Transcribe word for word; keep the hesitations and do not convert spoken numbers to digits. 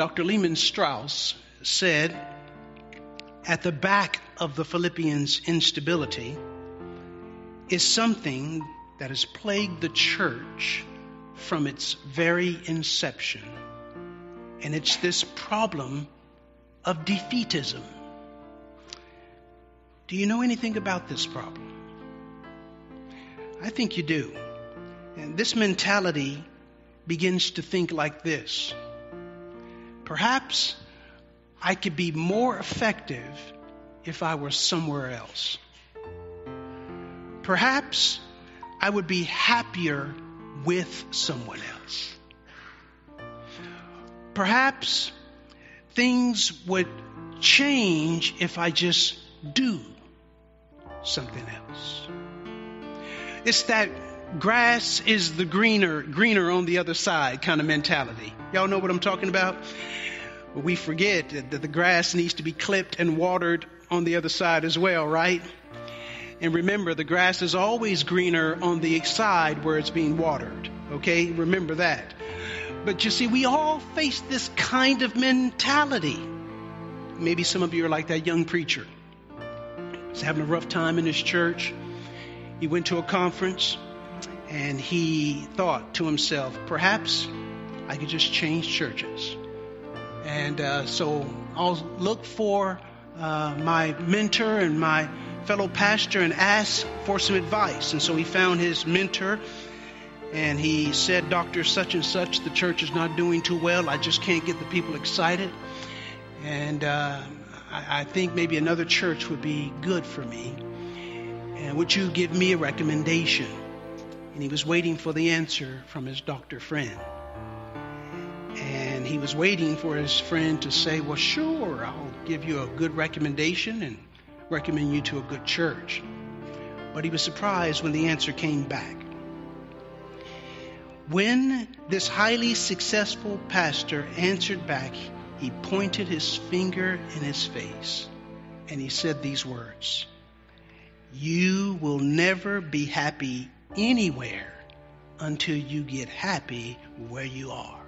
Doctor Lehman Strauss said, at the back of the Philippians' instability is something that has plagued the church from its very inception. And it's this problem of defeatism. Do you know anything about this problem? I think you do. And this mentality begins to think like this. Perhaps I could be more effective if I were somewhere else. Perhaps I would be happier with someone else. Perhaps things would change if I just do something else. It's that grass is the greener, greener on the other side kind of mentality. Y'all know what I'm talking about? We forget that the grass needs to be clipped and watered on the other side as well, right? And remember, the grass is always greener on the side where it's being watered, okay? Remember that. But you see, we all face this kind of mentality. Maybe some of you are like that young preacher. He's having a rough time in his church. He went to a conference, and he thought to himself, perhaps I could just change churches. And uh, so I'll look for uh, my mentor and my fellow pastor and asked for some advice. And so he found his mentor and he said, Doctor such and such, the church is not doing too well. I just can't get the people excited. And uh, I, I think maybe another church would be good for me. And would you give me a recommendation? And he was waiting for the answer from his doctor friend. And he was waiting for his friend to say, well, sure, I'll give you a good recommendation and recommend you to a good church. But he was surprised when the answer came back. When this highly successful pastor answered back, he pointed his finger in his face and he said these words, "You will never be happy anywhere until you get happy where you are."